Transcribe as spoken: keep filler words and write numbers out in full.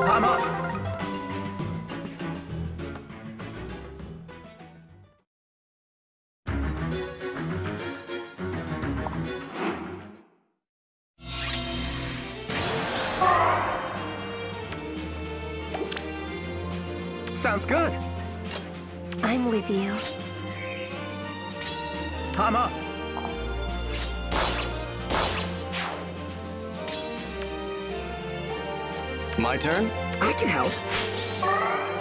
I'm up! Sounds good. I'm with you. I'm up. My turn? I can help.